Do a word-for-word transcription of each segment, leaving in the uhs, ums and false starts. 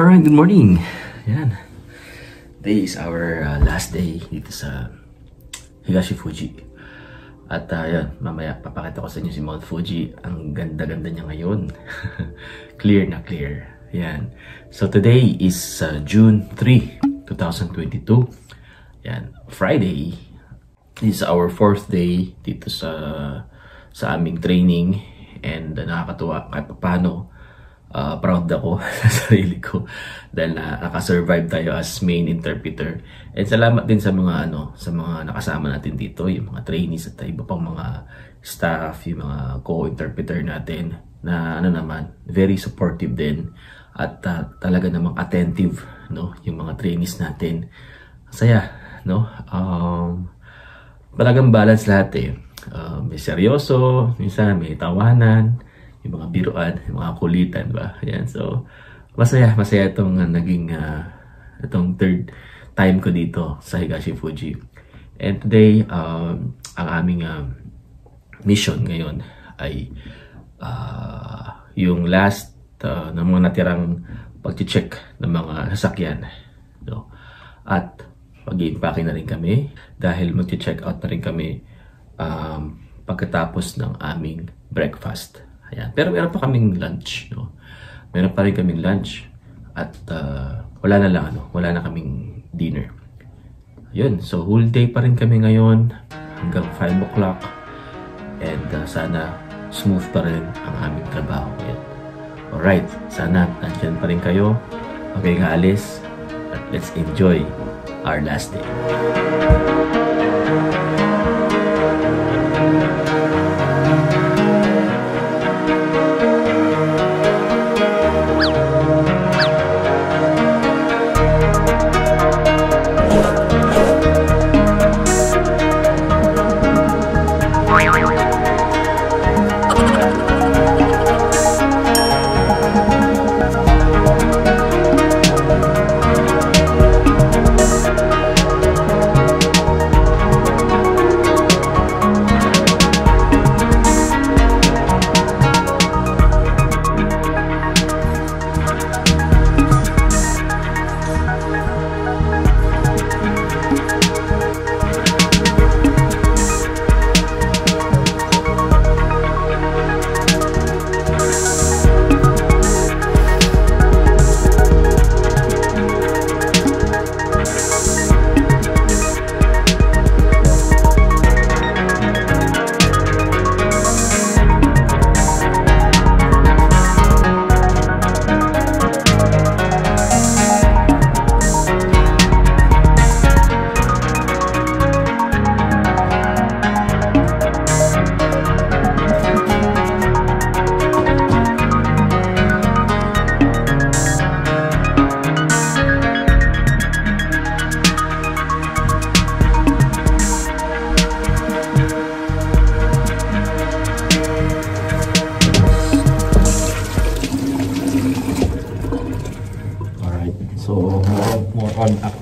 Alright, good morning. Ayan. Today is our uh, last day dito sa Higashi Fuji. At uh, ayan, mamaya papakita ko sa inyo si Mount Fuji. Ang ganda-ganda niya ngayon. Clear na clear. Ayan. So today is uh, June three, two thousand twenty-two. Ayan, Friday. This is our fourth day dito sa sa aming training. And uh, nakakatuwa kahit paano. Uh, proud ako sa sarili ko dahil na, nakasurvive tayo as main interpreter. At salamat din sa mga ano, sa mga nakasama natin dito, yung mga trainees at iba pang mga staff, yung mga co-interpreter natin na ano naman, very supportive din at uh, talaga namang attentive, no, yung mga trainees natin. Saya, no? Um talagang balance lahat eh. Uh, may seryoso, minsan may tawanan, yung mga biruan, yung mga kulitan ba. Ayan, so masaya, masaya itong uh, naging uh, itong third time ko dito sa Higashi Fuji. And today, um, ang aming uh, mission ngayon ay uh, yung last uh, ng mga natirang pag-check ng mga sasakyan, no? At mag-i-impake na rin kami dahil mag-check out na rin kami um, pagkatapos ng aming breakfast. Ayan. Pero meron pa kaming lunch, no? Meron pa rin kaming lunch at uh, wala na lang ano, wala na kaming dinner. Ayun, so whole day pa rin kami ngayon hanggang five o'clock and uh, sana smooth pa rin ang aming trabaho. Ayan. Alright, sana nandiyan pa rin kayo. Okay, kaalis at let's enjoy our last day.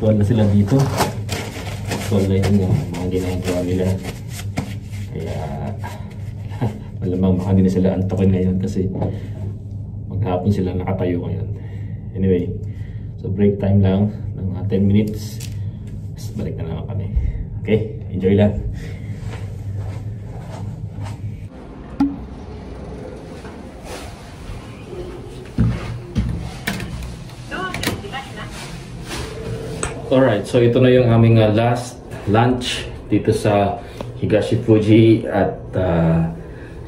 Na sila dito. So ganyan yung mga ginagawa nila. Kaya malamang baka hindi na sila antokin ngayon kasi maghapon sila nakatayo ngayon. Anyway, so break time lang ng ten minutes. Tapos balik na naman kami. Okay, enjoy lang. Alright, so ito na yung aming uh, last lunch dito sa Higashi Fuji at uh,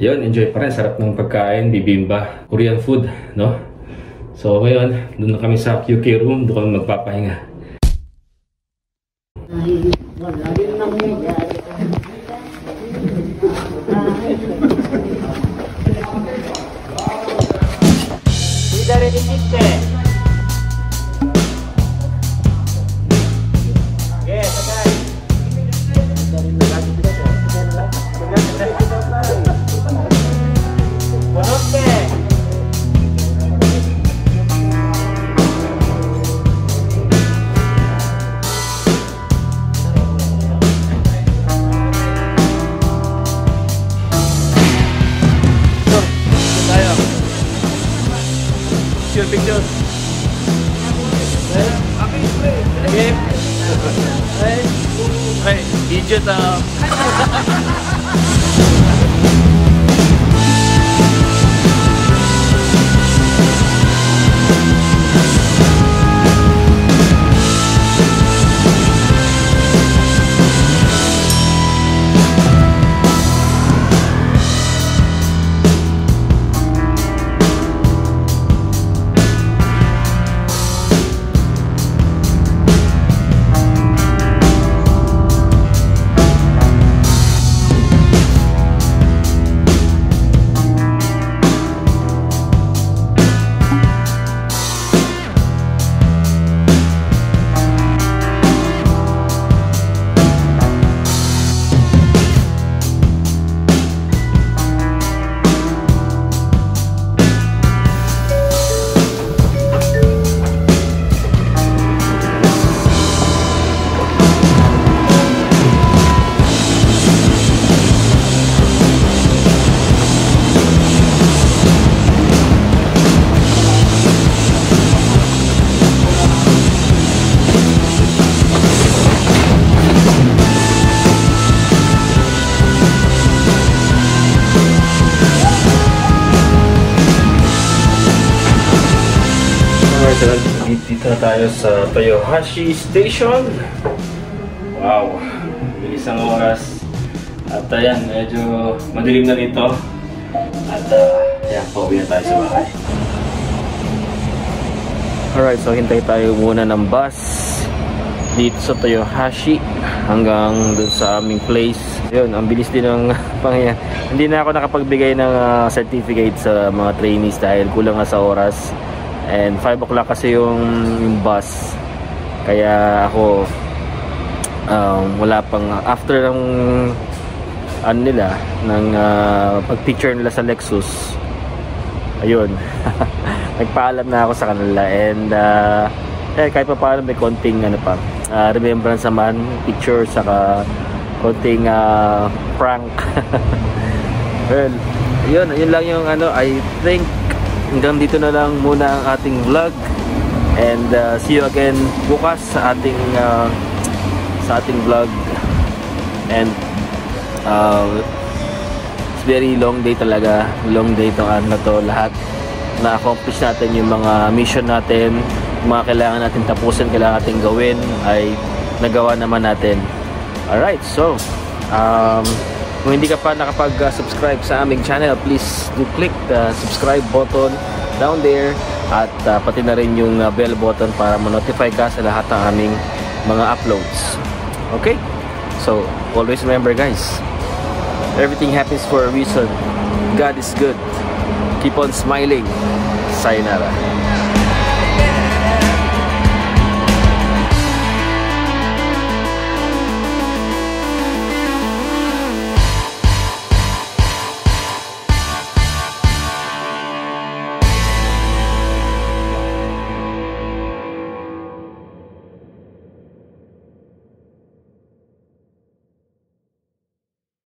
yun, enjoy pa rin, sarap ng pagkain, bibimba, Korean food, no? So ngayon, doon na kami sa Q K room, doon kami magpapahinga. Pictures. はい、いっちゃった。Dito tayo sa Toyohashi Station. Wow, bilis ang oras. At ayan, medyo madilim na dito. At uh, ayan, pauwi na tayo sa bahay. Alright, so hintay tayo muna ng bus dito sa Toyohashi hanggang dun sa aming place. Yun, ang bilis din ng pangyayari. Hindi na ako nakapagbigay ng uh, certificate sa mga trainees dahil kulang na sa oras. And five o'clock kasi yung, yung bus. Kaya ako um, wala pang after ng ano nila ng uh, pag-picture nila sa Lexus. Ayun. Nagpaalam na ako sa kanila and uh, eh, kahit pa paano may konting ano pa uh, remembrance naman, picture saka konting uh, prank. Well, yun, yun lang yung ano, I think hanggang dito na lang muna ang ating vlog and uh, see you again bukas sa ating uh, sa ating vlog and uh, it's very long day talaga, long day to ano to, lahat na accomplish natin yung mga mission natin, mga kailangan natin tapusin, kailangan natin gawin ay nagawa naman natin. Alright, so um, kung hindi ka pa nakapag-subscribe sa aming channel, please do click the subscribe button down there at uh, pati na rin yung uh, bell button para ma-notify ka sa lahat ng aming mga uploads. Okay? So, always remember guys, everything happens for a reason. God is good. Keep on smiling. Sayonara.